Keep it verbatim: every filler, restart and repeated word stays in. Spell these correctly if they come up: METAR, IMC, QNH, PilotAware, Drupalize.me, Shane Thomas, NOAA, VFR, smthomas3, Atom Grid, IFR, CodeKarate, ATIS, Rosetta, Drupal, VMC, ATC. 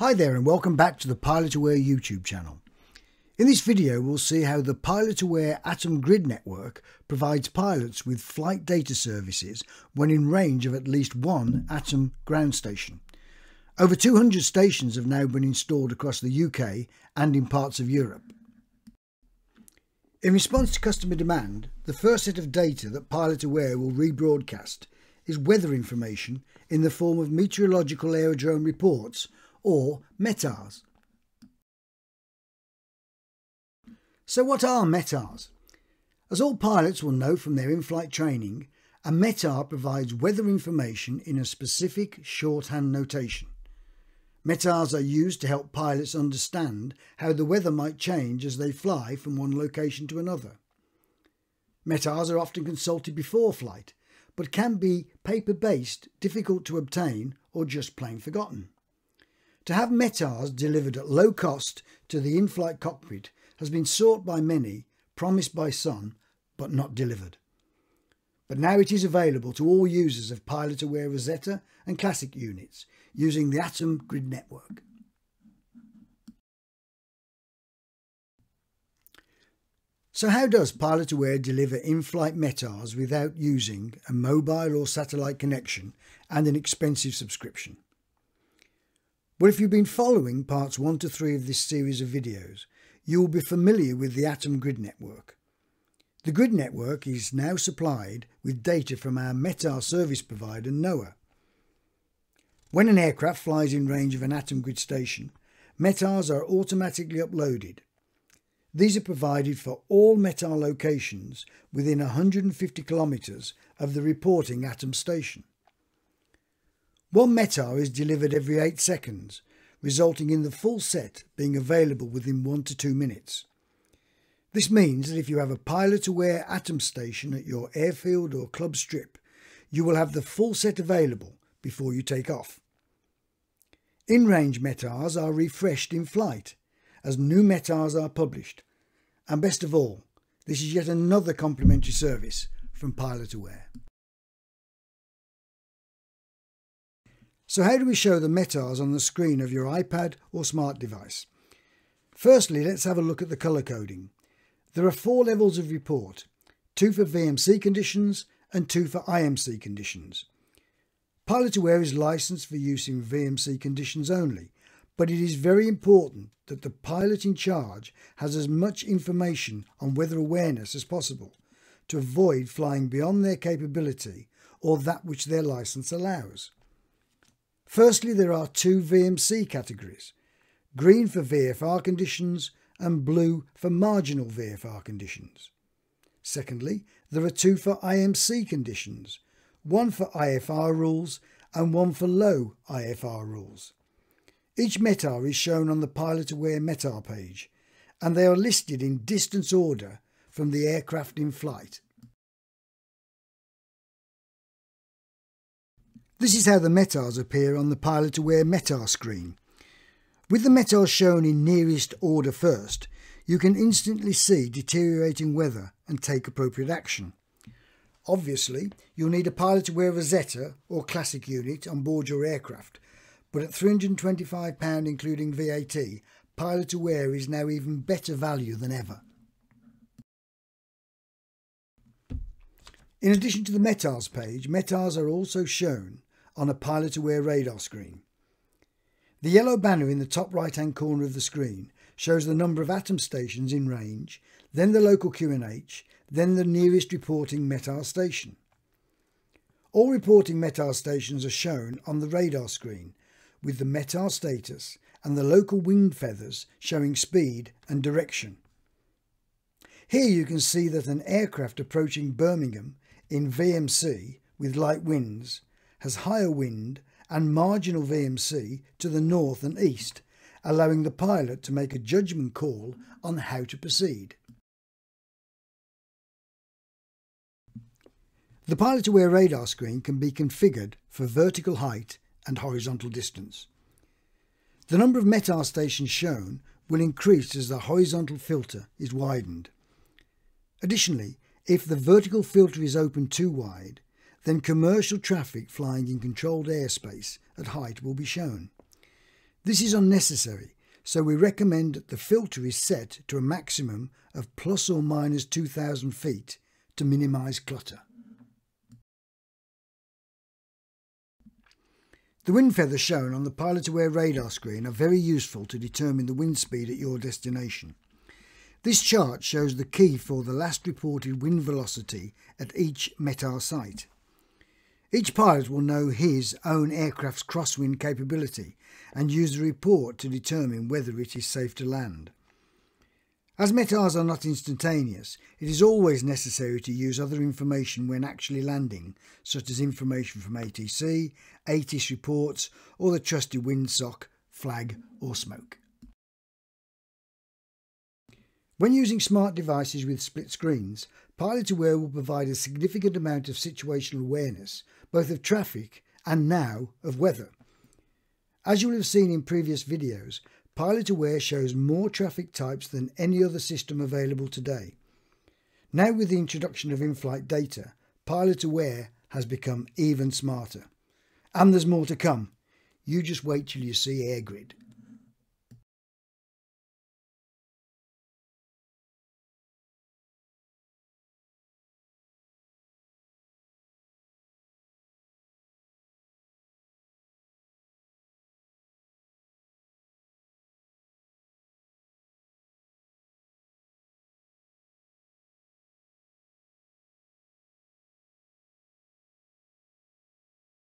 Hi there and welcome back to the PilotAware YouTube channel. In this video we'll see how the PilotAware Atom Grid network provides pilots with flight data services when in range of at least one Atom ground station. Over two hundred stations have now been installed across the U K and in parts of Europe. In response to customer demand, the first set of data that PilotAware will rebroadcast is weather information in the form of meteorological aerodrome reports or METARs. So what are METARs? As all pilots will know from their in-flight training, a METAR provides weather information in a specific shorthand notation. METARs are used to help pilots understand how the weather might change as they fly from one location to another. METARs are often consulted before flight, but can be paper-based, difficult to obtain, or just plain forgotten. To have METARs delivered at low cost to the in-flight cockpit has been sought by many, promised by some, but not delivered. But now it is available to all users of PilotAware Rosetta and Classic units using the Atom Grid network. So how does PilotAware deliver in-flight METARs without using a mobile or satellite connection and an expensive subscription? Well, if you've been following parts one to three of this series of videos, you will be familiar with the Atom Grid network. The Grid network is now supplied with data from our METAR service provider NOAA. When an aircraft flies in range of an Atom Grid station, METARs are automatically uploaded. These are provided for all METAR locations within one hundred fifty kilometres of the reporting Atom station. One METAR is delivered every eight seconds, resulting in the full set being available within one to two minutes. This means that if you have a PilotAware Atom station at your airfield or club strip, you will have the full set available before you take off. In-range METARs are refreshed in flight as new METARs are published. And best of all, this is yet another complimentary service from PilotAware. So how do we show the METARs on the screen of your iPad or smart device? Firstly, let's have a look at the colour coding. There are four levels of report, two for V M C conditions and two for I M C conditions. PilotAware is licensed for use in V M C conditions only, but it is very important that the pilot in charge has as much information on weather awareness as possible to avoid flying beyond their capability or that which their licence allows. Firstly, there are two V M C categories, green for V F R conditions and blue for marginal V F R conditions. Secondly, there are two for I M C conditions, one for I F R rules and one for low I F R rules. Each METAR is shown on the PilotAware METAR page and they are listed in distance order from the aircraft in flight. This is how the METARs appear on the PilotAware METAR screen. With the METARs shown in nearest order first, you can instantly see deteriorating weather and take appropriate action. Obviously, you'll need a PilotAware Rosetta or Classic unit on board your aircraft, but at three hundred and twenty-five pounds including V A T, PilotAware is now even better value than ever. In addition to the METARs page, METARs are also shown on a PilotAware radar screen. The yellow banner in the top right hand corner of the screen shows the number of Atom stations in range, then the local Q N H, then the nearest reporting METAR station. All reporting METAR stations are shown on the radar screen with the METAR status and the local wing feathers showing speed and direction. Here you can see that an aircraft approaching Birmingham in V M C with light winds has higher wind and marginal V M C to the north and east, allowing the pilot to make a judgment call on how to proceed. The PilotAware radar screen can be configured for vertical height and horizontal distance. The number of METAR stations shown will increase as the horizontal filter is widened. Additionally, if the vertical filter is open too wide, then commercial traffic flying in controlled airspace at height will be shown. This is unnecessary, so we recommend that the filter is set to a maximum of plus or minus two thousand feet to minimize clutter. The wind feathers shown on the PilotAware radar screen are very useful to determine the wind speed at your destination. This chart shows the key for the last reported wind velocity at each METAR site. Each pilot will know his own aircraft's crosswind capability and use the report to determine whether it is safe to land. As METARs are not instantaneous, it is always necessary to use other information when actually landing, such as information from A T C, ATIS reports or the trusty windsock, flag or smoke. When using smart devices with split screens, PilotAware will provide a significant amount of situational awareness, both of traffic and now of weather. As you will have seen in previous videos, PilotAware shows more traffic types than any other system available today. Now with the introduction of in-flight data, PilotAware has become even smarter. And there's more to come. You just wait till you see Air Grid.